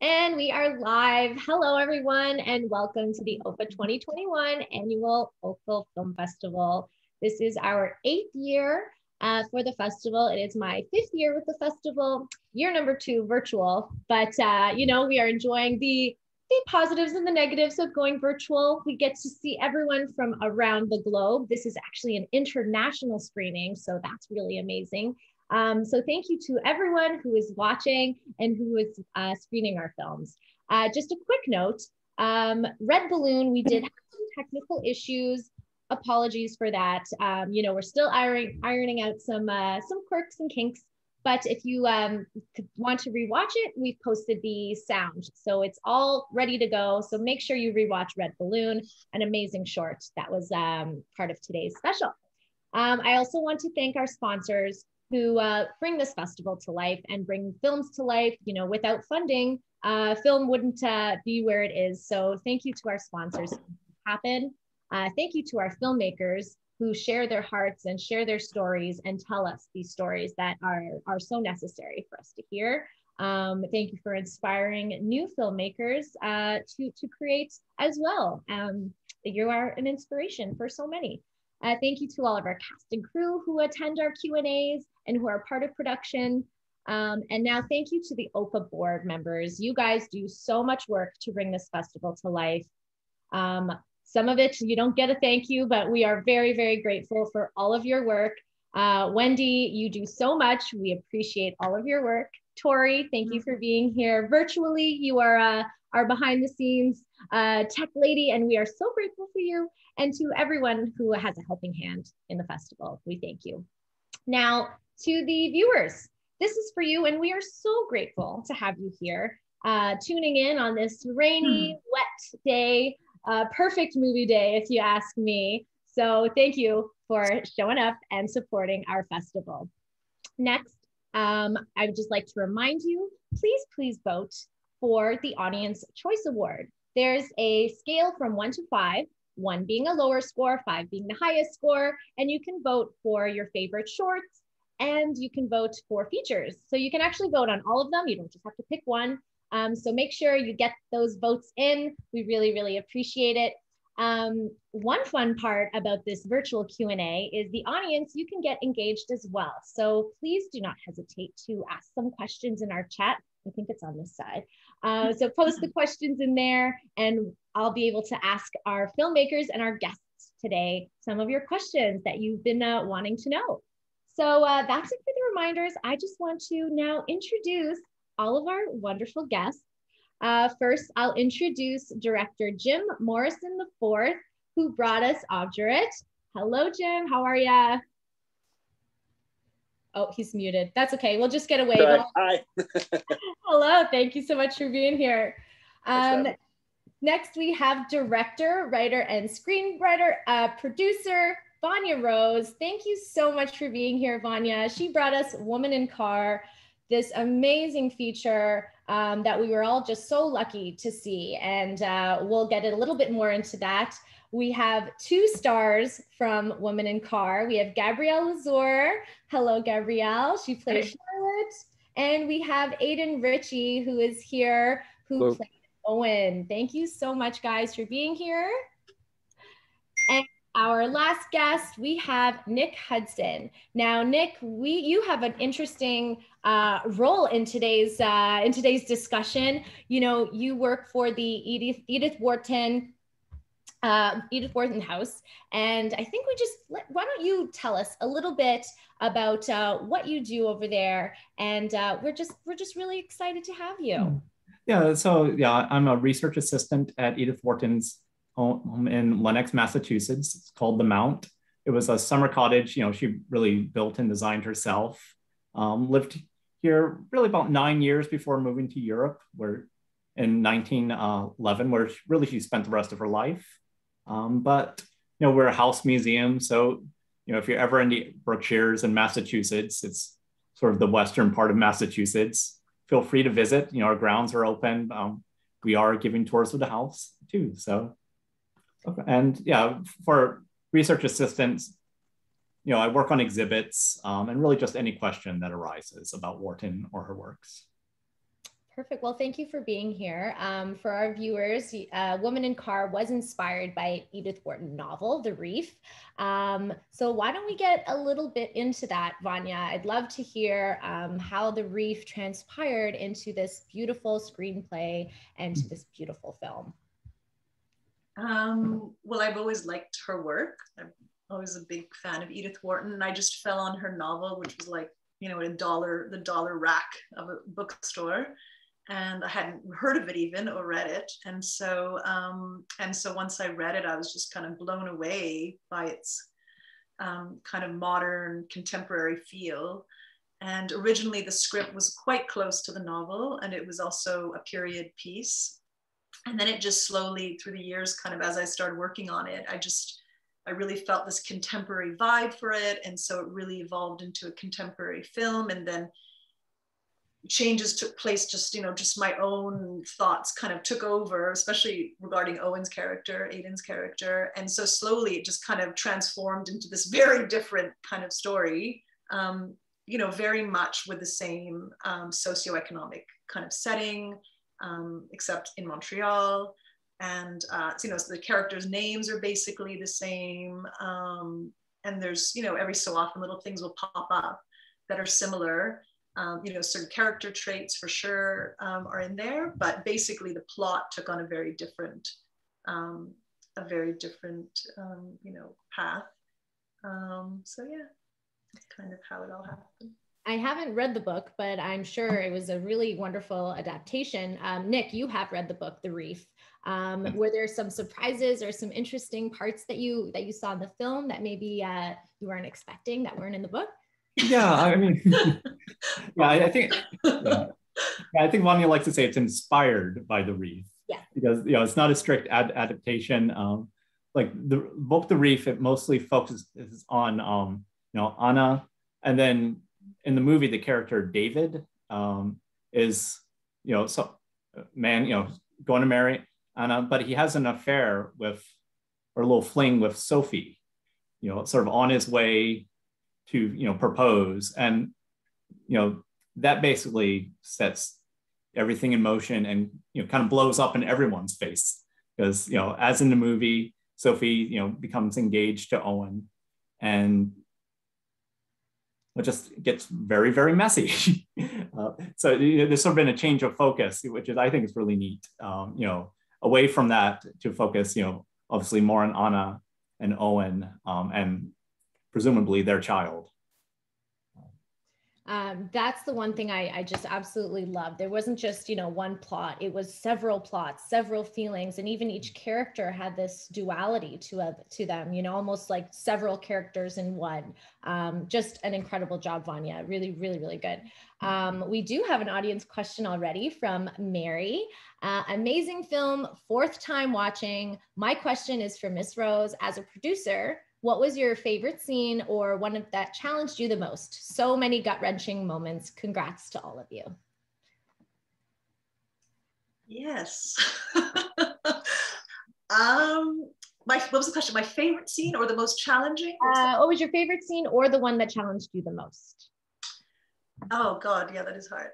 And we are live. Hello, everyone, and welcome to the OFFA 2021 Annual Oakville Film Festival. This is our 8th year for the festival. It is my 5th year with the festival, year number 2 virtual. But, you know, we are enjoying the positives and the negatives of going virtual. We get to see everyone from around the globe. This is actually an international screening, so that's really amazing. So thank you to everyone who is watching and who is screening our films. Just a quick note, Red Balloon, we did have some technical issues. Apologies for that. You know, we're still ironing out some quirks and kinks, but if you want to rewatch it, we've posted the sound. So it's all ready to go. So make sure you rewatch Red Balloon, an amazing short that was part of today's special. I also want to thank our sponsors who bring this festival to life and bring films to life. You know, without funding, film wouldn't be where it is. So thank you to our sponsors who happen. Thank you to our filmmakers who share their hearts and share their stories and tell us these stories that are so necessary for us to hear. Thank you for inspiring new filmmakers to create as well. You are an inspiration for so many. Thank you to all of our cast and crew who attend our Q&As and who are part of production. And now thank you to the OFFA board members. You guys do so much work to bring this festival to life. Some of it, you don't get a thank you, but we are very, very grateful for all of your work. Wendy, you do so much. We appreciate all of your work. Tori, thank you for being here virtually. You are our behind the scenes tech lady, and we are so grateful for you. And to everyone who has a helping hand in the festival, we thank you. Now to the viewers, this is for you, and we are so grateful to have you here tuning in on this rainy, wet day, perfect movie day if you ask me. So thank you for showing up and supporting our festival. Next, I would just like to remind you, please vote for the Audience Choice Award. There's a scale from 1 to 5, 1 being a lower score, 5 being the highest score, and you can vote for your favorite shorts and you can vote for features. So you can actually vote on all of them. You don't just have to pick one. So make sure you get those votes in. We really, really appreciate it. One fun part about this virtual Q&A is the audience, you can get engaged as well. So please do not hesitate to ask some questions in our chat. I think it's on this side. So post the questions in there and I'll be able to ask our filmmakers and our guests today some of your questions that you've been wanting to know. So that's it for the reminders. I just want to now introduce all of our wonderful guests. First, I'll introduce director Jim Morrison IV, who brought us Obdurate. Hello, Jim, how are ya? Oh, he's muted. That's okay. We'll just get away. Hi. Hello. Thank you so much for being here. Next, we have director, writer, and screenwriter, producer, Vanya Rose. Thank you so much for being here, Vanya. She brought us Woman in Car, this amazing feature that we were all just so lucky to see. And we'll get a little bit more into that. We have two stars from Woman in Car. We have Gabrielle Lazure. Hello, Gabrielle. She plays Charlotte. And we have Aiden Ritchie, who is here, who plays Owen. Thank you so much, guys, for being here. And our last guest, we have Nick Hudson. Now, Nick, you have an interesting role in today's discussion. You know, you work for the Edith Wharton House. And I think we just, why don't you tell us a little bit about what you do over there? And we're just really excited to have you. Yeah, so yeah, I'm a research assistant at Edith Wharton's home in Lenox, Massachusetts. It's called The Mount. It was a summer cottage, you know, she really built and designed herself. Lived here really about 9 years before moving to Europe, where in 1911, where really she spent the rest of her life. But, you know, we're a house museum. So, you know, if you're ever in the Berkshires in Massachusetts, it's sort of the western part of Massachusetts, feel free to visit. You know, our grounds are open. We are giving tours of the house too. So, and yeah, for research assistants, you know, I work on exhibits and really just any question that arises about Wharton or her works. Perfect. Well, thank you for being here. For our viewers, Woman in Car was inspired by an Edith Wharton novel, The Reef. So why don't we get a little bit into that, Vanya? I'd love to hear how The Reef transpired into this beautiful screenplay and to this beautiful film. Well, I've always liked her work. I'm always a big fan of Edith Wharton, and I just fell on her novel, which was like, you know, the dollar rack of a bookstore. And I hadn't heard of it even or read it. And so once I read it, I was just kind of blown away by its kind of modern contemporary feel. And originally the script was quite close to the novel, and it was also a period piece. And then it just slowly through the years, kind of as I started working on it, I really felt this contemporary vibe for it. And so it really evolved into a contemporary film, and then changes took place, just, you know, just my own thoughts kind of took over, especially regarding Owen's character, Aiden's character. And so slowly it just kind of transformed into this very different kind of story, you know, very much with the same socioeconomic kind of setting, except in Montreal. And, you know, so the characters' names are basically the same. And there's, you know, every so often little things will pop up that are similar. You know, certain character traits for sure are in there, but basically the plot took on a very different, you know, path. So yeah, that's kind of how it all happened. I haven't read the book, but I'm sure it was a really wonderful adaptation. Nick, you have read the book, The Reef. Were there some surprises or some interesting parts that you saw in the film that maybe you weren't expecting, that weren't in the book? Yeah, I mean, I think Vanya likes to say it's inspired by The Reef. Yeah. Because, you know, it's not a strict adaptation. Like the book, The Reef, it mostly focuses on, you know, Anna, and then in the movie, the character David is, you know, so man, you know, going to marry Anna, but he has an affair with, or a little fling with Sophie, you know, sort of on his way to, you know, propose. And, you know, that basically sets everything in motion and, you know, kind of blows up in everyone's face because, you know, as in the movie, Sophie, you know, becomes engaged to Owen, and it just gets very, very messy. So you know, there's sort of been a change of focus, which is, I think, is really neat. You know, away from that to focus, you know, obviously more on Anna and Owen and presumably their child. That's the one thing I just absolutely loved. There wasn't just, you know, one plot. It was several plots, several feelings, and even each character had this duality to them, you know, almost like several characters in one. Just an incredible job, Vanya. Really, really, really good. We do have an audience question already from Mary. Amazing film, 4th time watching. My question is for Miss Rose. As a producer, what was your favorite scene or one of that challenged you the most? So many gut-wrenching moments. Congrats to all of you. Yes. What was the question? My favorite scene or the most challenging? What was your favorite scene or the one that challenged you the most? Oh God, yeah, that is hard.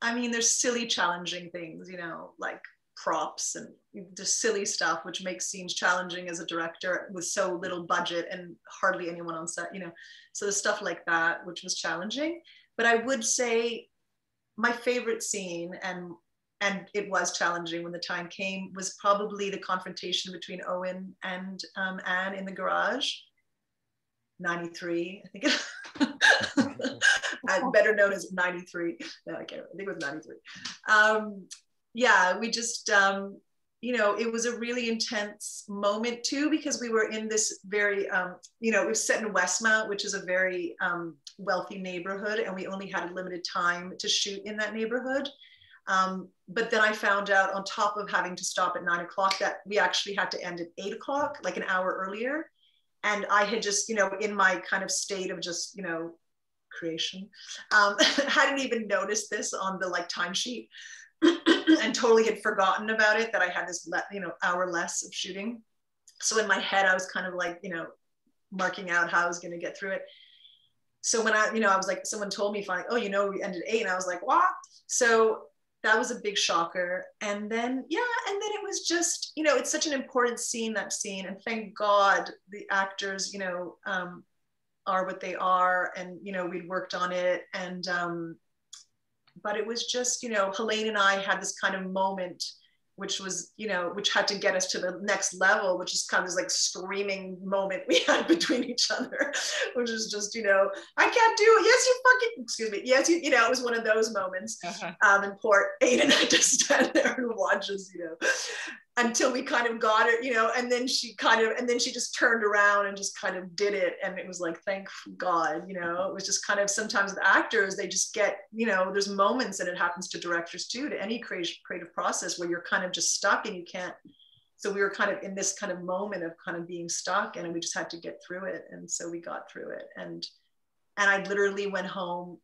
I mean, there's silly challenging things, you know, like props and the silly stuff, which makes scenes challenging as a director with so little budget and hardly anyone on set, you know. So there's stuff like that, which was challenging. But I would say my favorite scene, and it was challenging when the time came, was probably the confrontation between Owen and Anne in the garage, 93, I think it better known as 93. No, I can't remember. I think it was 93. Yeah, we just, you know, it was a really intense moment too, because we were in this very, you know, it was set in Westmount, which is a very wealthy neighborhood, and we only had a limited time to shoot in that neighborhood. But then I found out, on top of having to stop at 9 o'clock, that we actually had to end at 8 o'clock, like an hour earlier. And I had just, you know, in my kind of state of just, you know, creation, hadn't even noticed this on the like timesheet. And totally had forgotten about it, that I had this, you know, hour less of shooting. So in my head, I was kind of like, you know, marking out how I was going to get through it. So when I, you know, I was like, someone told me finally, oh, you know, we ended 8, and I was like, what? So that was a big shocker. And then, yeah, and then it was just, you know, it's such an important scene, that scene. And thank God the actors, you know, are what they are. And, you know, we'd worked on it. And, but it was just, you know, Helene and I had this kind of moment, which was, you know, which had to get us to the next level, which is kind of this like screaming moment we had between each other, which is just, you know, I can't do it. Yes, you fucking, excuse me. Yes, you know, it was one of those moments. And poor Aiden had to stand there and watch us, you know, until we kind of got her, you know, and then she kind of, and then she just turned around and just kind of did it. And it was like, thank God, you know, it was just kind of, sometimes with actors, they just get, you know, there's moments, and it happens to directors too, to any creative process, where you're kind of just stuck and you can't. So we were kind of in this kind of moment of kind of being stuck, and we just had to get through it. And so we got through it. And I literally went home,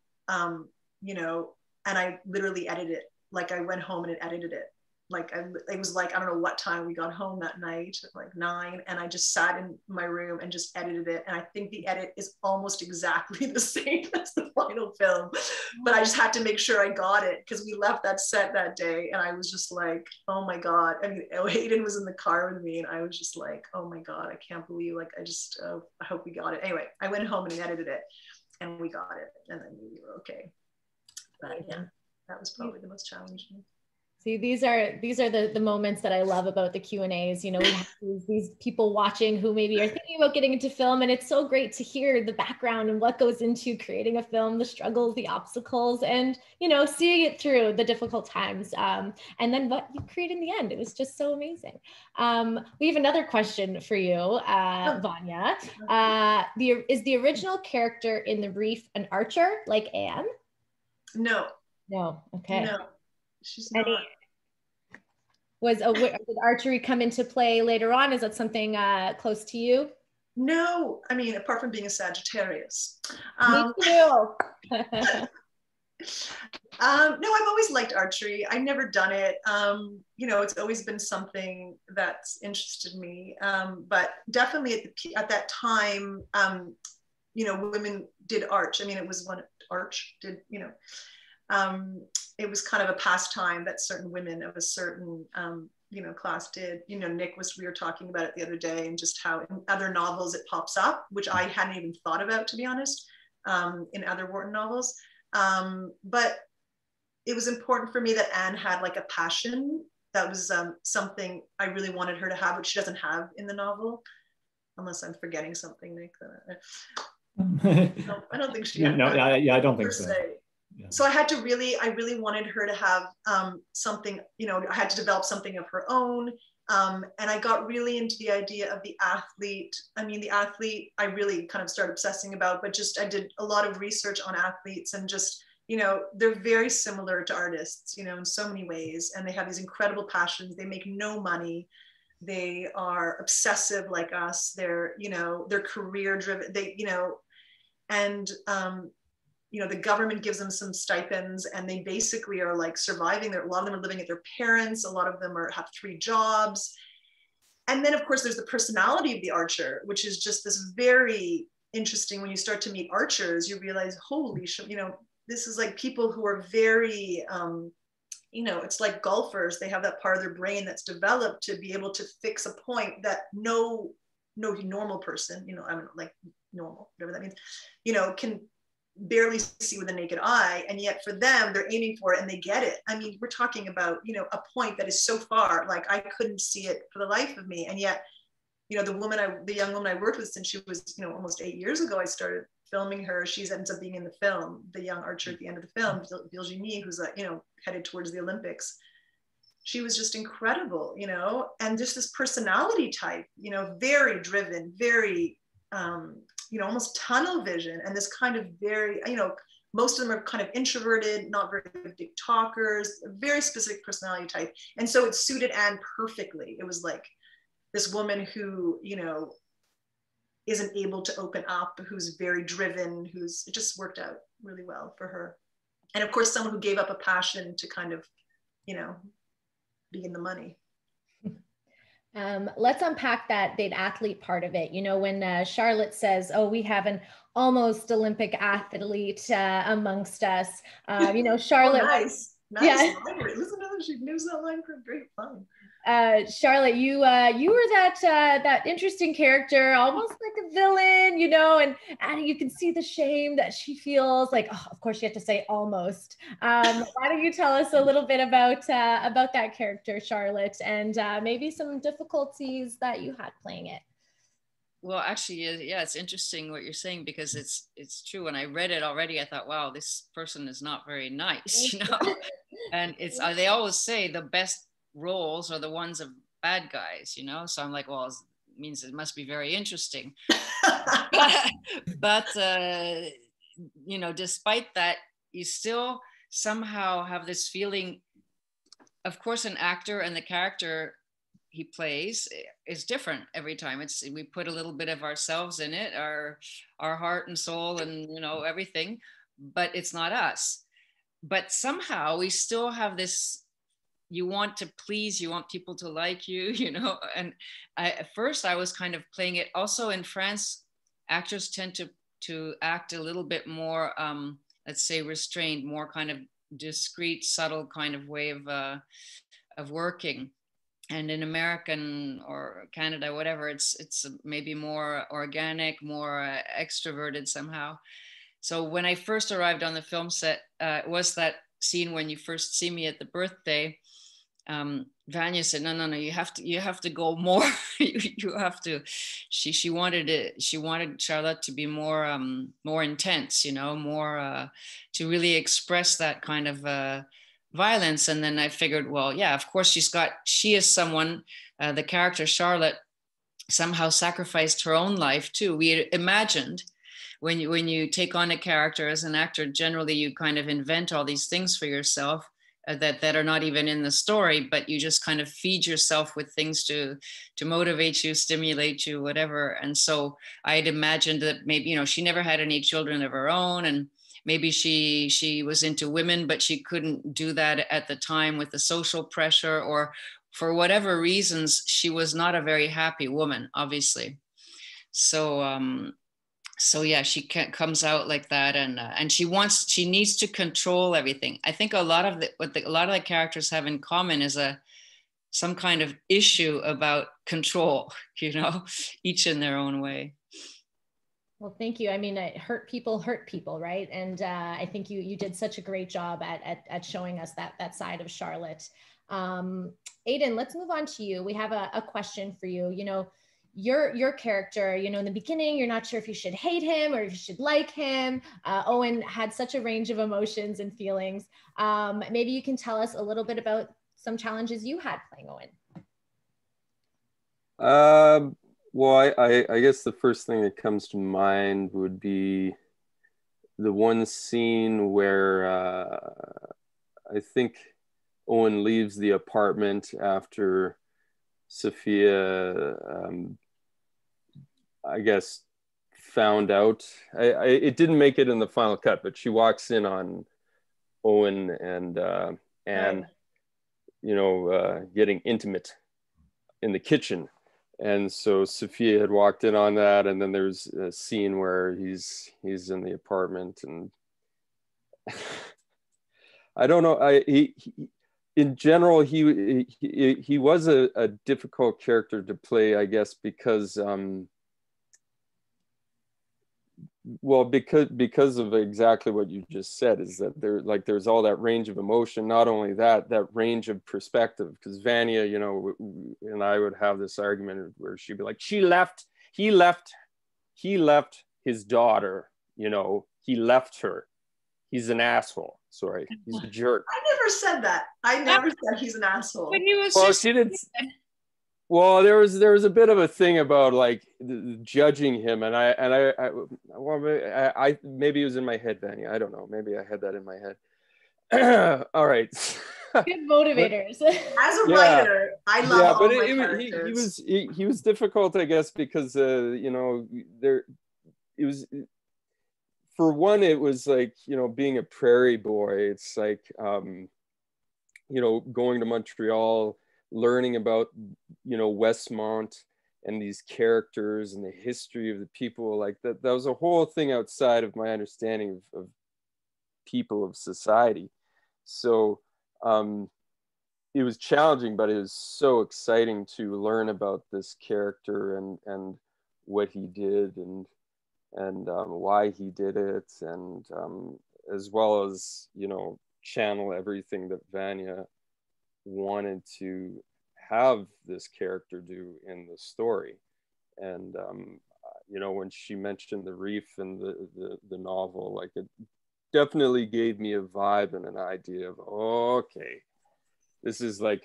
you know, and I literally edited it. Like I went home and edited it. Like it was like, I don't know what time we got home that night, like 9, and I just sat in my room and just edited it. And I think the edit is almost exactly the same as the final film, but I just had to make sure I got it, because we left that set that day, and I was just like, oh my God. I mean, Aiden was in the car with me, and I was just like, oh my God, I can't believe, like, I just, I hope we got it. Anyway, I went home and edited it, and we got it, and then we were okay. But yeah, that was probably the most challenging. See, these are the moments that I love about the Q&As. You know, we have these people watching who maybe are thinking about getting into film, and it's so great to hear the background and what goes into creating a film, the struggles, the obstacles, and, you know, seeing it through the difficult times, and then what you create in the end. It was just so amazing. We have another question for you, Vanya. Is the original character in The Reef an archer like Anne? No. No, okay. No. She's not. Did archery come into play later on? Is that something close to you? No, I mean, apart from being a Sagittarius. Me too. No, I've always liked archery. I've never done it. You know, it's always been something that's interested me. But definitely at that time, you know, women did arch. I mean, it was one arch did, you know. It was kind of a pastime that certain women of a certain, you know, class did. You know, Nick was, we were talking about it the other day, and just how in other novels it pops up, which I hadn't even thought about, to be honest, in other Wharton novels. But it was important for me that Anne had like a passion. That was something I really wanted her to have, which she doesn't have in the novel, unless I'm forgetting something, Nick. No, I don't think she had. No, I don't think so. Yeah. So I had to really, I really wanted her to have something, you know, I had to develop something of her own. And I got really into the idea of the athlete. I mean, the athlete, I really kind of started obsessing about, but just, I did a lot of research on athletes, and just, you know, they're very similar to artists, you know, in so many ways. And they have these incredible passions. They make no money. They are obsessive like us. They're, you know, they're career driven. They, you know, and, you know, the government gives them some stipends, and they basically are like surviving. A lot of them are living at their parents. A lot of them have 3 jobs. And then of course there's the personality of the archer, which is just this very interesting, when you start to meet archers, you realize, holy shit, you know, this is like people who are very, you know, it's like golfers. They have that part of their brain that's developed to be able to fix a point that no normal person, you know, I mean, like normal, whatever that means, you know, can barely see with the naked eye, and yet for them they're aiming for it and they get it. I mean, we're talking about, you know, a point that is so far, like I couldn't see it for the life of me, and yet, you know, the young woman I worked with since she was, you know, almost 8 years ago, I started filming her. She ends up being in the film, the young archer at the end of the film, Virginie, who's you know, headed towards the Olympics. She was just incredible, you know, and just this personality type, you know, very driven, very you know, almost tunnel vision, and this kind of very, you know, most of them are kind of introverted, not very big talkers, very specific personality type. And so it suited Anne perfectly. It was like this woman who, you know, isn't able to open up, who's very driven, it just worked out really well for her. And of course, someone who gave up a passion to kind of, you know, be in the money. Let's unpack that the athlete part of it. You know, when Charlotte says, oh, we have an almost Olympic athlete amongst us, you know, Charlotte. Oh, nice. Yeah. Listen to them. She knows that line from Great Fun. Charlotte, you were that interesting character, almost like a villain, you know, and you can see the shame that she feels. Like, oh, of course, you have to say almost. Why don't you tell us a little bit about that character, Charlotte, and maybe some difficulties that you had playing it? Well, actually, yeah, it's interesting what you're saying, because it's true. When I read it already, I thought, wow, this person is not very nice, you know. And it's they always say the best roles are the ones of bad guys, you know? So I'm like, well, it means it must be very interesting. but you know, despite that, you still somehow have this feeling, of course, an actor and the character he plays is different every time. We put a little bit of ourselves in it, our heart and soul and, you know, everything, but it's not us. But somehow we still have this, you want to please, you want people to like you, you know? And at first I was kind of playing it. Also in France, actors tend to act a little bit more, let's say restrained, more kind of discreet, subtle kind of way of working. And in American or Canada, whatever, it's maybe more organic, more extroverted somehow. So when I first arrived on the film set, it was that scene when you first see me at the birthday. Vanya said, no, you have to go more. you have to, she wanted Charlotte to be more intense, you know, more to really express that kind of violence. And then I figured, well, yeah, of course she is someone, the character Charlotte somehow sacrificed her own life too. We imagined, when you take on a character as an actor, generally you kind of invent all these things for yourself that are not even in the story, but you just kind of feed yourself with things to motivate you, stimulate you, whatever. And so I had imagined that maybe, you know, she never had any children of her own, and maybe she was into women, but she couldn't do that at the time with the social pressure, or for whatever reasons, she was not a very happy woman, obviously. So yeah, comes out like that, and she needs to control everything. I think a lot of the characters have in common is some kind of issue about control, you know, each in their own way. Well, thank you. I mean, hurt people, right? And I think you did such a great job at showing us that side of Charlotte. Aiden, let's move on to you. We have a question for you. You know, your character, you know, in the beginning, you're not sure if you should hate him or if you should like him. Owen had such a range of emotions and feelings. Maybe you can tell us a little bit about some challenges you had playing Owen. Well, I guess the first thing that comes to mind would be the one scene where I think Owen leaves the apartment after Sophia, I guess, found out. It didn't make it in the final cut, but she walks in on Owen and Anne, right, you know, getting intimate in the kitchen. And so Sophia had walked in on that, and then there's a scene where he's in the apartment, and I don't know. In general, he was a difficult character to play, I guess, because because of exactly what you just said, is that there's all that range of emotion. Not only that range of perspective, because Vanya, you know, and I would have this argument where she'd be like, he left his daughter, you know, he left her. He's an asshole. Sorry, he's a jerk. I never said that. I never said he's an asshole. When he was she didn't. Well, there was a bit of a thing about like judging him, and I maybe it was in my head, Vanya. I don't know. Maybe I had that in my head. All right. Good motivators. But, as a writer, I love. Yeah, but he was difficult, I guess, because you know, there it was. For one, it was like, you know, being a prairie boy, it's like, you know, going to Montreal, learning about, you know, Westmount and these characters and the history of the people, like that was a whole thing outside of my understanding of people, of society. So it was challenging, but it was so exciting to learn about this character and what he did and why he did it, and as well as, you know, channel everything that Vanya wanted to have this character do in the story. And you know, when she mentioned The Reef and the novel, like, it definitely gave me a vibe and an idea of, okay, this is like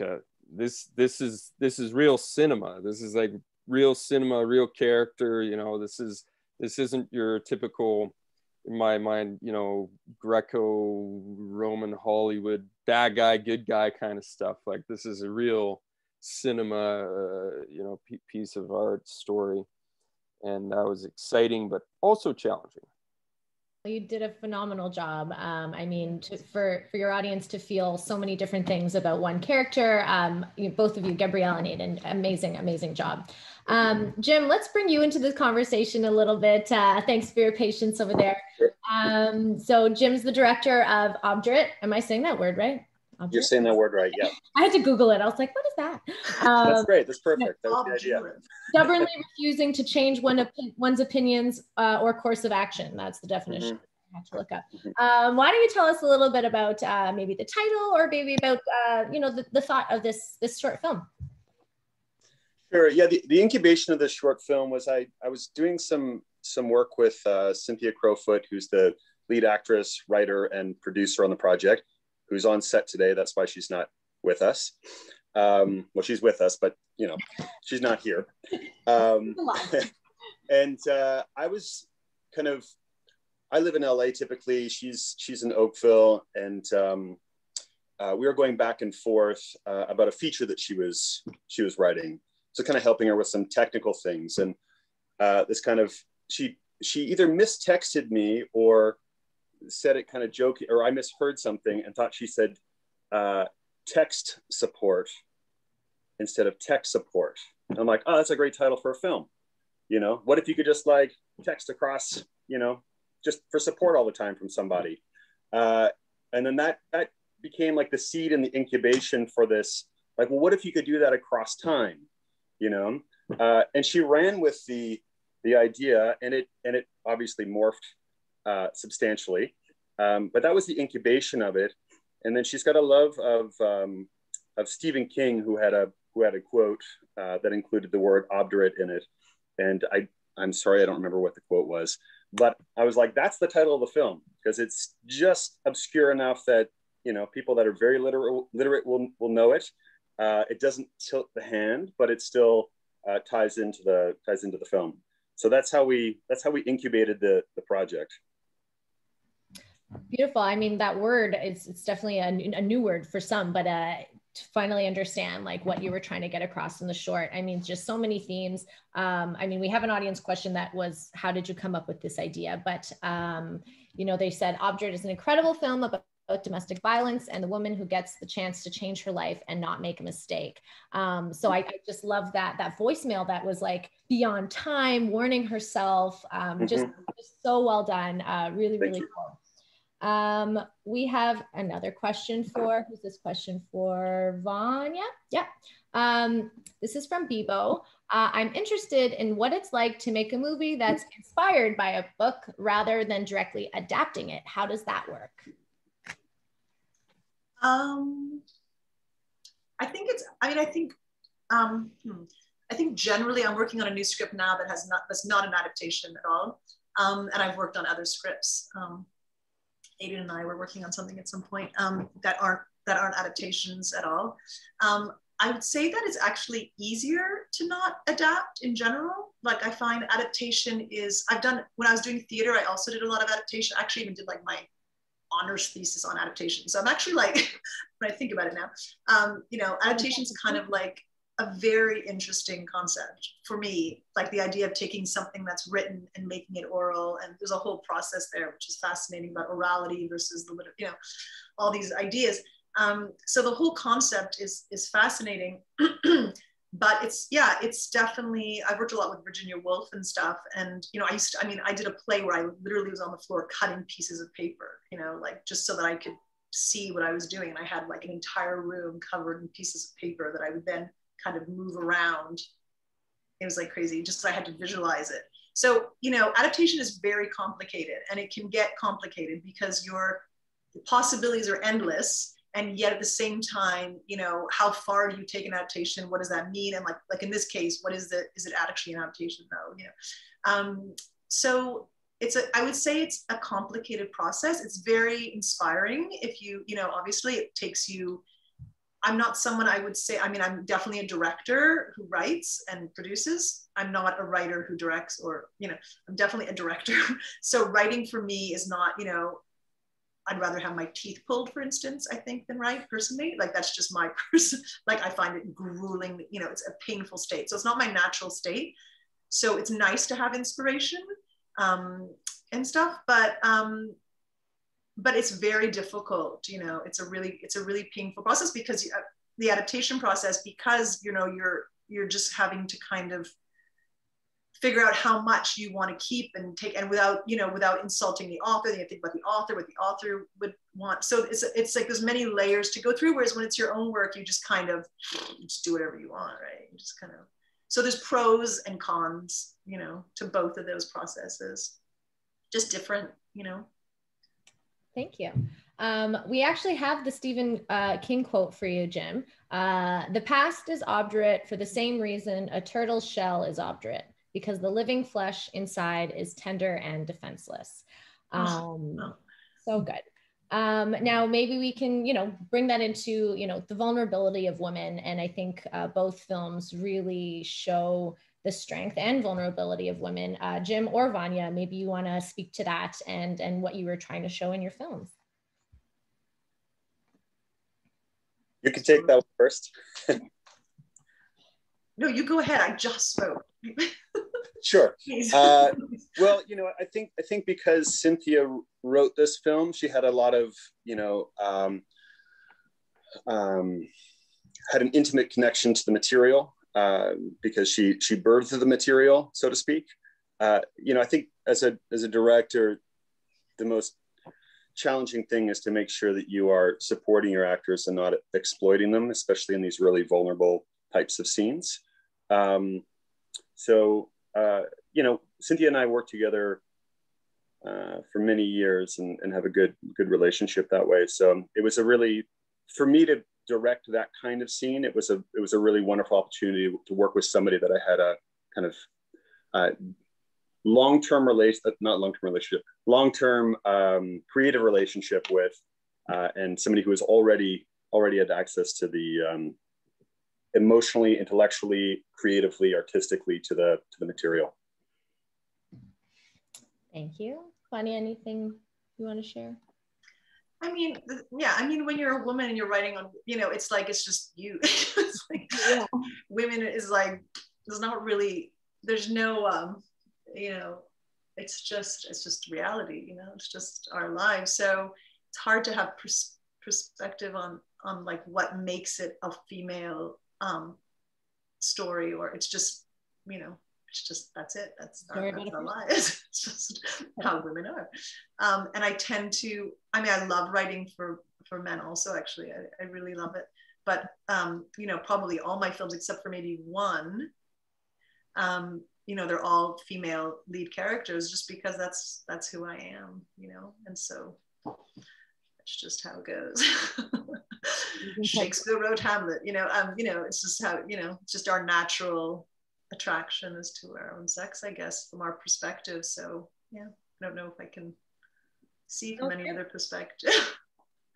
this is real cinema. This is like real cinema, real character. You know, this isn't your typical, in my mind, you know, Greco-Roman Hollywood, bad guy, good guy kind of stuff. Like, this is a real cinema, you know, piece of art story. And that was exciting, but also challenging. You did a phenomenal job. I mean, for your audience to feel so many different things about one character, both of you, Gabrielle and Aiden, amazing, amazing job. Jim, let's bring you into this conversation a little bit. Thanks for your patience over there. So Jim's the director of Obdurate. Am I saying that word right? Obdurate? You're saying that word right, yeah. I had to Google it. I was like, what is that? That's great. That's perfect. That was the idea. Stubbornly refusing to change one's opinions or course of action. That's the definition. I have to look up. Why don't you tell us a little bit about maybe the title, or maybe about you know, the thought of this short film? Sure. Yeah. The incubation of this short film was I was doing some work with Cynthia Crowfoot, who's the lead actress, writer, and producer on the project, who's on set today. That's why she's not with us. Well, she's with us, but, you know, she's not here. And I was kind of, I live in LA typically. She's in Oakville, and we were going back and forth about a feature that she was writing. So kind of helping her with some technical things. And this kind of, she either mistexted me or said it kind of joking, or I misheard something and thought she said text support instead of tech support. And I'm like, oh, that's a great title for a film. You know, what if you could just like text across, you know, just for support all the time from somebody. And then that became like the seed and the incubation for this. Like, well, what if you could do that across time? You know, and she ran with the idea, and it obviously morphed substantially. But that was the incubation of it. And then she's got a love of Stephen King, who had a quote that included the word obdurate in it. And I'm sorry, I don't remember what the quote was, but I was like, that's the title of the film, because it's just obscure enough that, you know, people that are very literate will know it. It doesn't tilt the hand, but it still ties into the film. So that's how we incubated the project. Beautiful. I mean, that word it's definitely a new word for some, but to finally understand like what you were trying to get across in the short. I mean, just so many themes. I mean, we have an audience question that was, how did you come up with this idea? But you know, they said Obdurate is an incredible film about domestic violence and the woman who gets the chance to change her life and not make a mistake. So I just love that voicemail that was like beyond time, warning herself, just so well done. Really, really cool. We have another question for, who's this question for? Vanya? Yeah. This is from Bebo. I'm interested in what it's like to make a movie that's inspired by a book rather than directly adapting it. How does that work? I think generally I'm working on a new script now that that's not an adaptation at all. And I've worked on other scripts. Aiden and I were working on something at some point, that aren't adaptations at all. I would say that it's actually easier to not adapt in general. Like, I find adaptation is, when I was doing theater, I also did a lot of adaptation. I actually even did like my honors thesis on adaptation. So I'm actually like, when I think about it now, you know, adaptation is kind of like a very interesting concept for me. Like the idea of taking something that's written and making it oral, and there's a whole process there, which is fascinating about orality versus you know, all these ideas. So the whole concept is fascinating, but it's definitely, I've worked a lot with Virginia Woolf and stuff. And, you know, I did a play where I literally was on the floor cutting pieces of paper, you know, like just so that I could see what I was doing. And I had like an entire room covered in pieces of paper that I would then kind of move around. It was like crazy, just because I had to visualize it. So, you know, adaptation is very complicated, and it can get complicated because your possibilities are endless. And yet at the same time, you know, how far do you take an adaptation? What does that mean? And like in this case, what is the, is it actually an adaptation though? You know, so it's a, I would say it's a complicated process. It's very inspiring if you, you know, obviously it takes you, I'm not someone I would say, I mean, I'm definitely a director who writes and produces. I'm not a writer who directs, or, you know, I'm definitely a director. So writing for me is not, you know, I'd rather have my teeth pulled, for instance, I think, than write personally. Like that's just my person. Like I find it grueling, you know, it's a painful state. So it's not my natural state. So it's nice to have inspiration and stuff, but it's very difficult, you know, it's a really painful process because the adaptation process, because, you know, you're just having to kind of figure out how much you want to keep and take, and without, you know, without insulting the author, then you think about the author, what the author would want. So it's like there's many layers to go through, whereas when it's your own work, you just kind of just do whatever you want, right? You just kind of, so there's pros and cons, you know, to both of those processes, just different, you know. Thank you. We actually have the Stephen King quote for you, Jim. The past is obdurate for the same reason a turtle's shell is obdurate, because the living flesh inside is tender and defenseless. So good. Now maybe we can, you know, bring that into, you know, the vulnerability of women. And I think both films really show the strength and vulnerability of women. Jim or Vanya, maybe you want to speak to that and what you were trying to show in your films. You can take that one first. No, you go ahead. I just spoke. Sure. Well, you know, I think because Cynthia wrote this film, she had a lot of, you know, had an intimate connection to the material. Because she birthed the material, so to speak. You know, I think as a director, the most challenging thing is to make sure that you are supporting your actors and not exploiting them, especially in these really vulnerable types of scenes. You know, Cynthia and I worked together for many years and have a good relationship that way. So it was a really, for me to direct that kind of scene, it was a really wonderful opportunity to work with somebody that I had a kind of long-term creative relationship with, and somebody who was already had access to the emotionally, intellectually, creatively, artistically to the material. Thank you. Vanya, anything you want to share? I mean, yeah, I mean, when you're a woman and you're writing on, you know, it's like, it's just you. It's like, yeah. Women is like, there's not really, there's no, you know, it's just reality, you know, it's just our lives. So it's hard to have perspective on like what makes it a female story, or it's just, you know, it's just, that's it. That's our lives. It's just how women are. And I tend to, I mean, I love writing for men also, actually. I really love it. But, you know, probably all my films, except for maybe one, you know, they're all female lead characters, just because that's who I am, you know? And so that's just how it goes. Shakespeare wrote Hamlet, you know, it's just how, you know, it's just our natural attraction is to our own sex, I guess, from our perspective. So yeah, I don't know if I can see from any other perspective.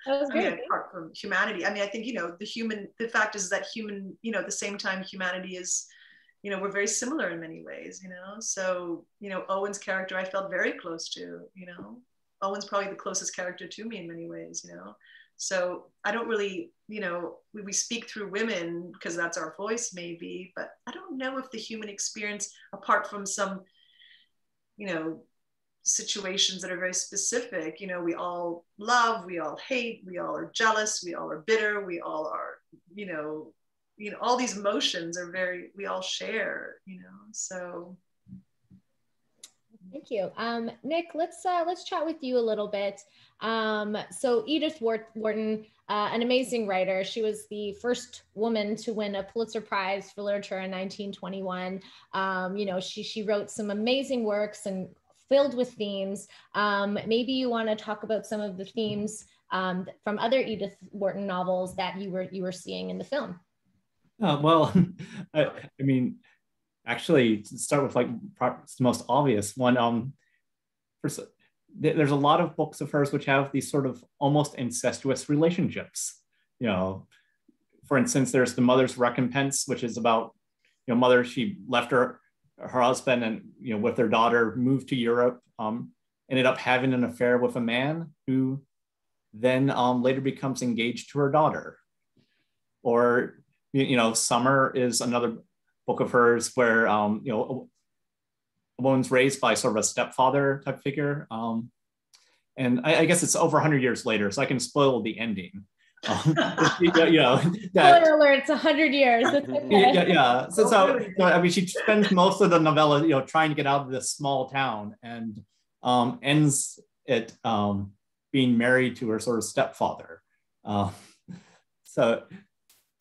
That was great. I mean, apart from humanity. I mean, I think, you know, the fact is that human, you know, at the same time, humanity is, you know, we're very similar in many ways, you know? So, you know, Owen's character, I felt very close to, you know, Owen's probably the closest character to me in many ways, you know? So I don't really, you know, we speak through women because that's our voice maybe, but I don't know if the human experience, apart from some, you know, situations that are very specific. You know, we all love, we all hate, we all are jealous, we all are bitter, we all are, you know, all these emotions are very, we all share, you know, so. Thank you. Nick, let's chat with you a little bit. So Edith Wharton, an amazing writer. She was the first woman to win a Pulitzer Prize for literature in 1921. You know, she wrote some amazing works and filled with themes. Maybe you want to talk about some of the themes from other Edith Wharton novels that you were seeing in the film. Well, I mean, actually, to start with, like, the most obvious one. There's a lot of books of hers which have these sort of almost incestuous relationships. You know, for instance, there's The Mother's Recompense, which is about, you know, mother, she left her husband and, you know, with their daughter, moved to Europe, ended up having an affair with a man who then later becomes engaged to her daughter. Or, you know, Summer is another book of hers where, you know, a woman's raised by sort of a stepfather type figure. And I guess it's over 100 years later, so I can spoil the ending. You know, spoiler alert, it's 100 years. Okay. Yeah. So, you know, I mean, she spends most of the novella, you know, trying to get out of this small town, and ends it being married to her sort of stepfather. So,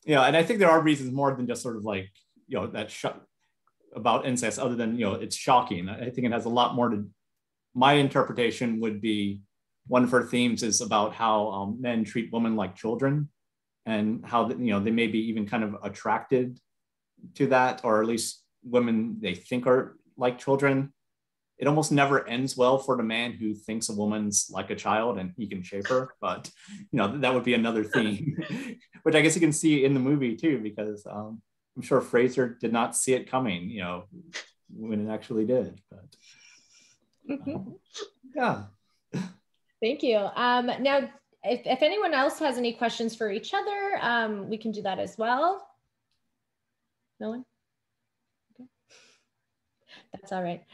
yeah, and I think there are reasons more than just sort of like, you know, that about incest, other than, you know, it's shocking. I think it has a lot more to, my interpretation would be, one of her themes is about how men treat women like children, and how, you know, they may be even kind of attracted to that, or at least women they think are like children. It almost never ends well for the man who thinks a woman's like a child and he can shape her, but, you know, that would be another theme, which I guess you can see in the movie too, because I'm sure Fraser did not see it coming, you know, when it actually did, but yeah. Thank you. Now, if anyone else has any questions for each other, we can do that as well. No one? Okay. That's all right.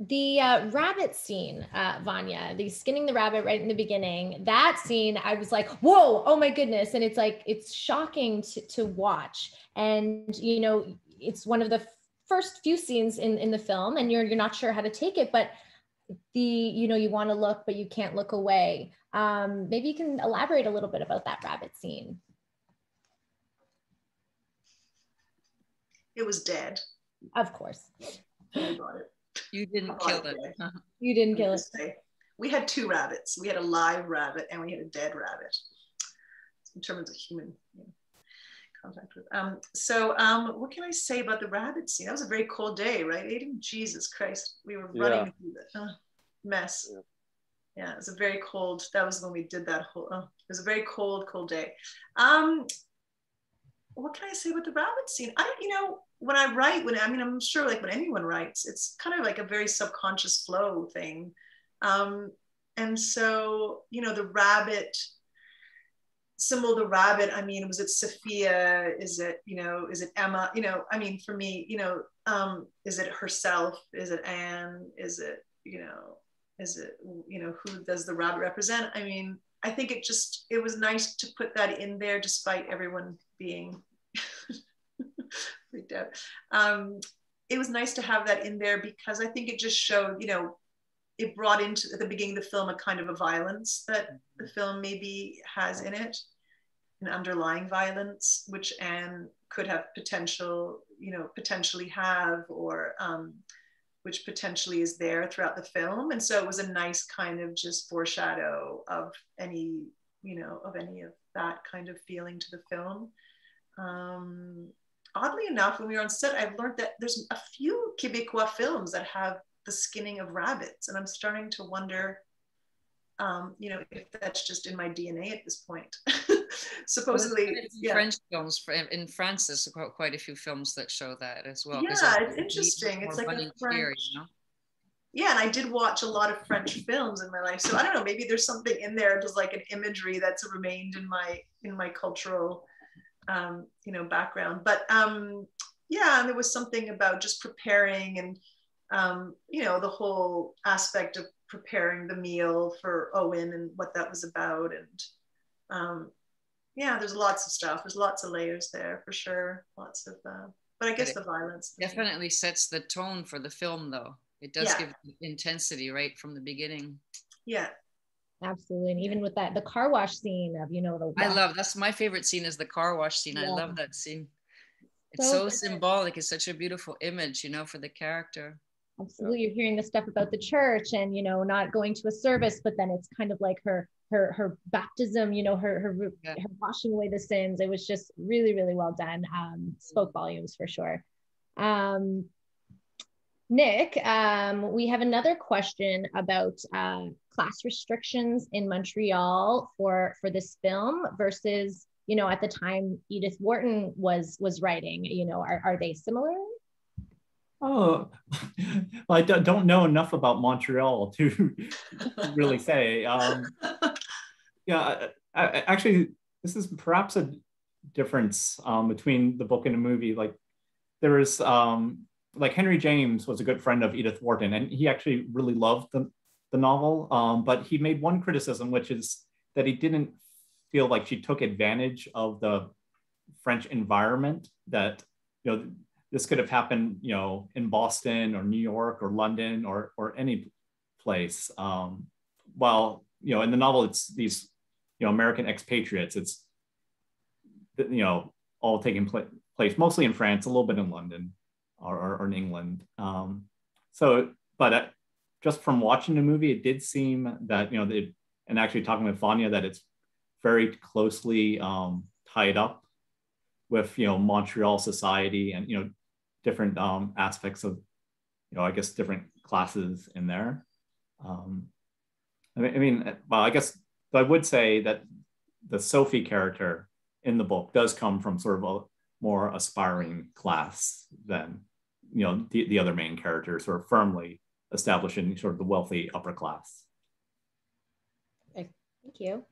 The rabbit scene, Vanya, the skinning the rabbit right in the beginning, that scene, I was like, whoa, oh my goodness. And it's like, it's shocking to watch. And, you know, it's one of the first few scenes in the film, and you're not sure how to take it, but the, you know, you want to look, but you can't look away. Maybe you can elaborate a little bit about that rabbit scene. It was dead. Of course. I bought it. You didn't kill it. You didn't kill it. We had two rabbits. We had a live rabbit and we had a dead rabbit. In terms of human contact with. What can I say about the rabbit scene? That was a very cold day, right, Aiden? Jesus Christ, we were running through the mess. Yeah, it was a very cold. That was when we did that whole. It was a very cold day. What can I say about the rabbit scene? I don't, you know. When I write, I mean, I'm sure like when anyone writes, it's kind of like a very subconscious flow thing. And so, you know, the rabbit symbol, the rabbit, I mean, was it Sophia? Is it, you know, is it Emma? You know, I mean, for me, you know, is it herself? Is it Anne? Is it, you know, who does the rabbit represent? I mean, I think it just, it was nice to put that in there despite everyone being, it was nice to have that in there because I think it just showed, you know, it brought into at the beginning of the film a kind of a violence that the film maybe has in it, an underlying violence which Anne could have potentially have, or which potentially is there throughout the film. And so it was a nice kind of just foreshadow of any, you know, of any of that kind of feeling to the film. Oddly enough, when we were on set, I've learned that there's a few Quebecois films that have the skinning of rabbits. And I'm starting to wonder, you know, if that's just in my DNA at this point. Supposedly, French films in France, there's quite a few films that show that as well. Yeah, it's interesting. It's like a French, theory, you know? Yeah, and I did watch a lot of French films in my life. So I don't know, maybe there's something in there, just like an imagery that's remained in my cultural you know, background, but yeah, and there was something about just preparing and you know, the whole aspect of preparing the meal for Owen and what that was about. And yeah, there's lots of stuff. There's lots of layers there for sure. Lots of, but I guess the violence definitely sets the tone for the film though. It does give intensity right from the beginning. Yeah. Absolutely. And even with that, the car wash scene of, you know, the I love, that's my favorite scene is the car wash scene. Yeah. I love that scene. It's so, so symbolic. It's such a beautiful image, you know, for the character. Absolutely. You're hearing the stuff about the church and, you know, not going to a service, but then it's kind of like her baptism, you know, her washing away the sins. It was just really, really well done. Spoke volumes for sure. Nick, we have another question about class restrictions in Montreal for this film versus, you know, at the time Edith Wharton was writing, you know, are they similar? Oh, I don't know enough about Montreal to really say. Yeah, actually, this is perhaps a difference between the book and the movie. Like there is, like Henry James was a good friend of Edith Wharton and he actually really loved the novel, but he made one criticism, which is that he didn't feel like she took advantage of the French environment, that, you know, this could have happened, you know, in Boston or New York or London or any place. While, you know, in the novel, it's these, you know, American expatriates, it's, you know, all taking place, mostly in France, a little bit in London. Or in England. So, but just from watching the movie, it did seem that, you know, and actually talking with Vanya, that it's very closely tied up with, you know, Montreal society and, you know, different aspects of, you know, I guess different classes in there. Well, I guess I would say that the Sophie character in the book does come from sort of a more aspiring class than, you know, the other main characters sort of firmly establishing sort of the wealthy upper class. Okay, thank you.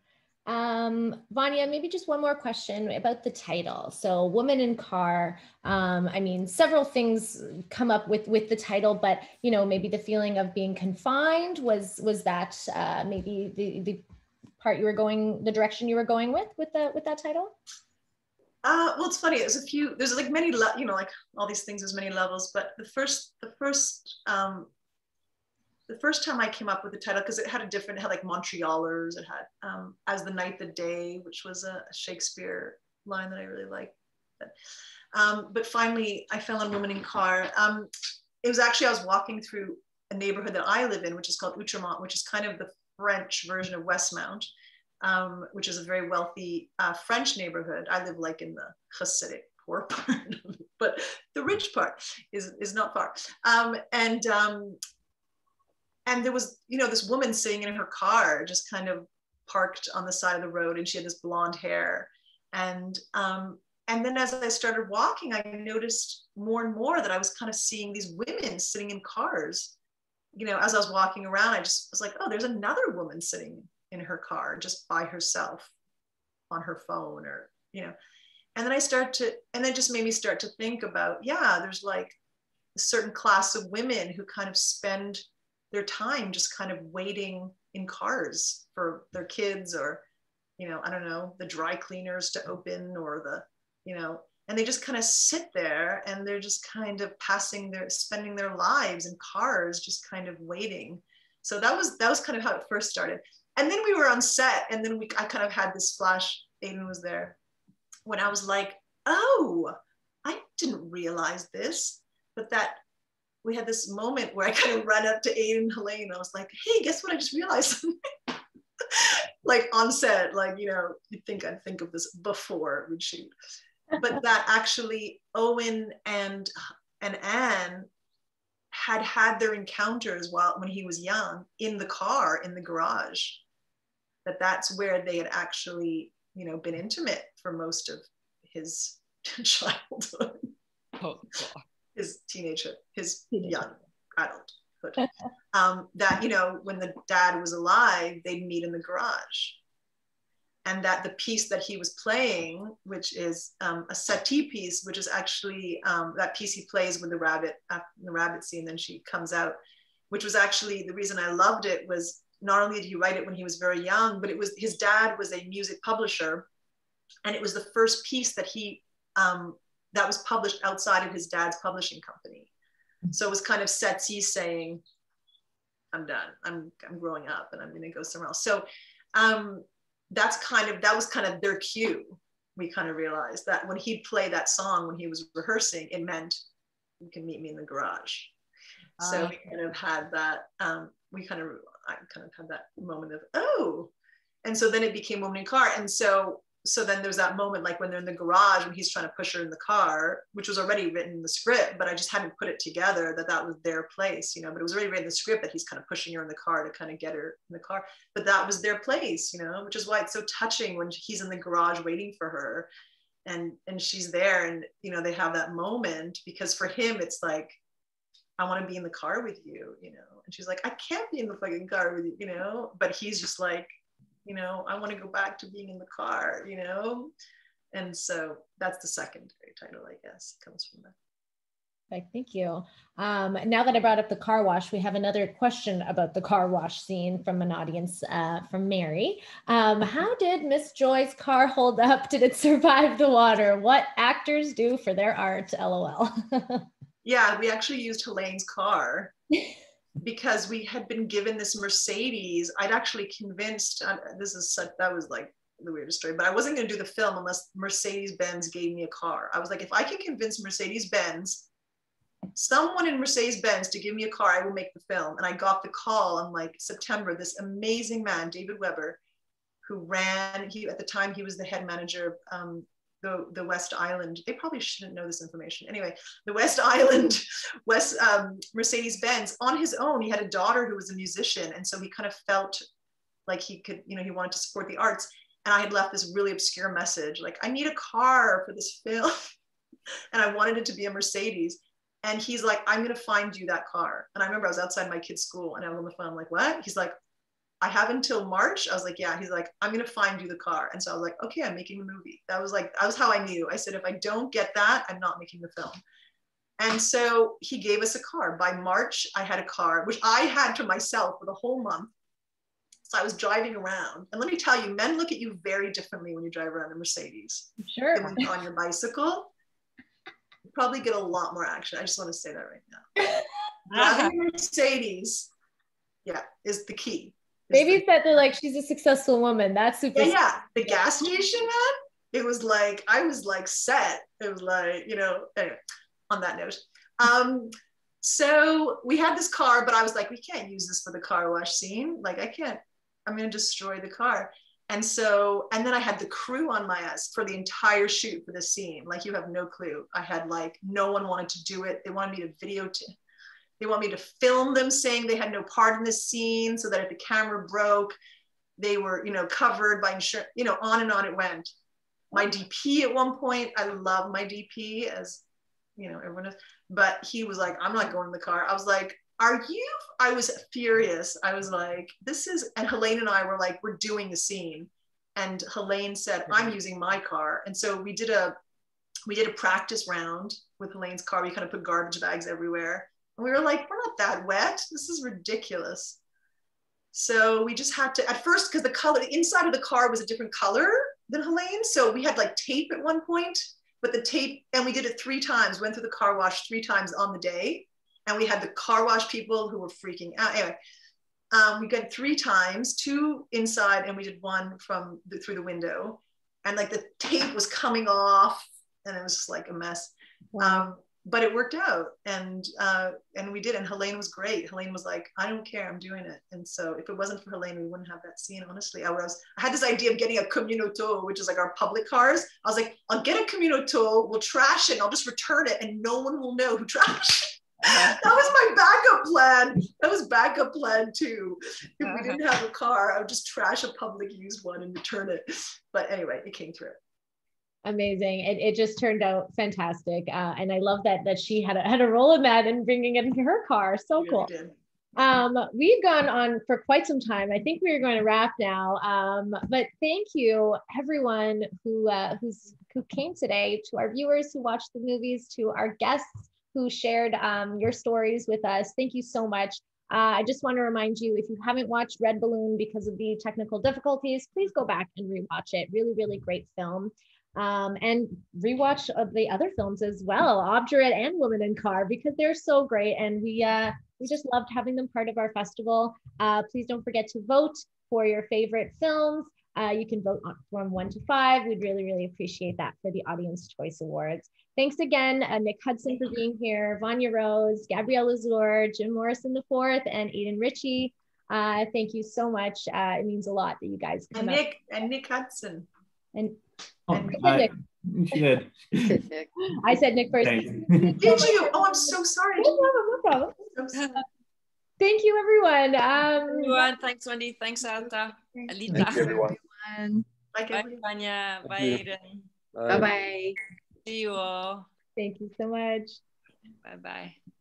Vanya, maybe just one more question about the title. So Woman in Car, I mean, several things come up with the title, but, you know, maybe the feeling of being confined was that maybe the part you were going, the direction you were going with that title? Well, it's funny, there's like many, you know, like all these things, there's many levels, but the first time I came up with the title, because it had like Montrealers, it had As the Night, the Day, which was a Shakespeare line that I really liked. But finally I fell on Woman in Car. It was actually, I was walking through a neighborhood that I live in, which is called Outremont, which is kind of the French version of Westmount. Which is a very wealthy French neighborhood. I live like in the Hasidic poor part, but the rich part is not far. And there was, you know, this woman sitting in her car, just kind of parked on the side of the road, and she had this blonde hair. And then as I started walking, I noticed more and more that I was kind of seeing these women sitting in cars. You know, as I was walking around, I just was like, oh, there's another woman sitting in her car, just by herself on her phone, or, you know, and then just made me start to think about, yeah, there's like a certain class of women who kind of spend their time just kind of waiting in cars for their kids, or, you know, I don't know, the dry cleaners to open, or the, you know, and they just kind of sit there and they're just kind of spending their lives in cars, just kind of waiting. So that was kind of how it first started. And then we were on set, and then I kind of had this flash, Aiden was there, when I was like, oh, I didn't realize this, but that we had this moment where I kind of ran up to Aiden and Helene, and I was like, hey, guess what, I just realized. Like on set, like, you know, you'd think I'd think of this before we'd shoot. But that actually Owen and Anne had their encounters when he was young in the car, in the garage. That's where they had actually, you know, been intimate for most of his childhood, his teenagehood, his young adulthood. That, you know, when the dad was alive, they'd meet in the garage. and that the piece that he was playing, which is a Satie piece, which is actually that piece he plays with the rabbit, in the rabbit scene, then she comes out, which was actually the reason I loved it was not only did he write it when he was very young, but it was his dad was a music publisher, and it was the first piece that he that was published outside of his dad's publishing company. So it was kind of Satie saying, "I'm done. I'm growing up, and I'm going to go somewhere else." So that was kind of their cue. We kind of realized that when he'd play that song when he was rehearsing, it meant you can meet me in the garage. So we kind of had that. I kind of had that moment of oh, and so then it became Woman in Car, and so then there's that moment like when they're in the garage when he's trying to push her in the car, which was already written in the script, but I just hadn't put it together that was their place, you know, but it was already written in the script that he's kind of pushing her in the car to kind of get her in the car, but that was their place, you know, which is why it's so touching when he's in the garage waiting for her and she's there and, you know, they have that moment because for him, it's like, I want to be in the car with you, you know, and she's like, I can't be in the fucking car with you, you know, but he's just like, you know, I want to go back to being in the car, you know? And so that's the secondary title, I guess, comes from that. Perfect, thank you. Now that I brought up the car wash, we have another question about the car wash scene from an audience, from Mary. How did Miss Joy's car hold up? Did it survive the water? What actors do for their art, LOL. Yeah, we actually used Helene's car. Because we had been given this Mercedes, I'd actually convinced, that was like the weirdest story, but I wasn't going to do the film unless Mercedes Benz gave me a car. I was like, if I can convince Mercedes Benz, someone in Mercedes Benz to give me a car, I will make the film. And I got the call in like September, this amazing man, David Weber, who at the time he was the head manager of the West Island, they probably shouldn't know this information. Anyway, the West Island, Mercedes Benz, on his own, he had a daughter who was a musician. And so he kind of felt like he could, you know, he wanted to support the arts. And I had left this really obscure message, like, I need a car for this film. And I wanted it to be a Mercedes. And he's like, I'm gonna find you that car. And I remember I was outside my kid's school and I was on the phone, I'm like, what? He's like, I have until March. I was like, yeah. He's like, I'm going to find you the car. And so I was like, okay, I'm making the movie. That was how I knew. I said, if I don't get that, I'm not making the film. And so he gave us a car. By March, I had a car, which I had to myself for the whole month. So I was driving around. And let me tell you, men look at you very differently when you drive around in Mercedes. Sure. Than when you're on your bicycle. You probably get a lot more action. I just want to say that right now. Driving a Mercedes, yeah, is the key. Maybe it's that they're like, she's a successful woman. That's super. Yeah. The gas station, man. It was like, I was like set. It was like, you know, anyway, on that note. So we had this car, but I was like, we can't use this for the car wash scene. Like, I'm going to destroy the car. And so, and then I had the crew on my ass for the entire shoot for the scene. Like, you have no clue. I had like, no one wanted to do it. They wanted me to videotape. They want me to film them saying they had no part in this scene so that if the camera broke, they were, you know, covered by insurance, you know, on and on it went. My DP at one point, I love my DP as, you know, everyone knows, but he was like, I'm not going in the car. I was like, are you? I was furious. I was like, this is, and Helene and I were like, we're doing the scene. And Helene said, I'm using my car. And so we did a practice round with Helene's car. We kind of put garbage bags everywhere. We were like, we're not that wet. This is ridiculous. So we just had to, at first, because the color, the inside of the car was a different color than Helene. So we had like tape at one point, but the tape, and we did it 3 times, went through the car wash 3 times on the day. And we had the car wash people who were freaking out. Anyway, we got 3 times, 2 inside, and we did 1 from through the window. And like the tape was coming off and it was just like a mess. But it worked out and we did. And Helene was great. Helene was like, I don't care, I'm doing it. And so if it wasn't for Helene, we wouldn't have that scene. Honestly, I had this idea of getting a Comunauto, which is like our public cars. I was like, I'll get a Comunauto, we'll trash it, and I'll just return it and no one will know who trashed it. That was my backup plan. That was backup plan too. If we didn't have a car, I would just trash a public used one and return it. But anyway, it came through. Amazing. It just turned out fantastic. And I love that she had a role in that and bringing it into her car. So really cool. Did. We've gone on for quite some time. I think we're going to wrap now. But thank you, everyone who came today, to our viewers who watched the movies, to our guests who shared your stories with us. Thank you so much. I just want to remind you, if you haven't watched Red Balloon because of the technical difficulties, please go back and rewatch it. Really, really great film. And rewatch of the other films as well, Obdurate and Woman in Car, because they're so great. And we just loved having them part of our festival. Please don't forget to vote for your favorite films. You can vote from 1 to 5. We'd really, really appreciate that for the Audience Choice Awards. Thanks again, Nick Hudson, for being here, Vanya Rose, Gabrielle Lazure, Jim Morrison IV, and Aiden Ritchie. Thank you so much. It means a lot that you guys come and Nick up. And Nick Hudson. And Nick. Nick. I said Nick first. You. Did you? Oh, I'm so sorry. No problem. No problem. Thank you, everyone. Everyone, thanks, Wendy. Thanks, Alta. Alita. Thank you, everyone. Bye, Vanya. Bye, Aiden. Bye. Bye. See you all. Thank you so much. Bye-bye.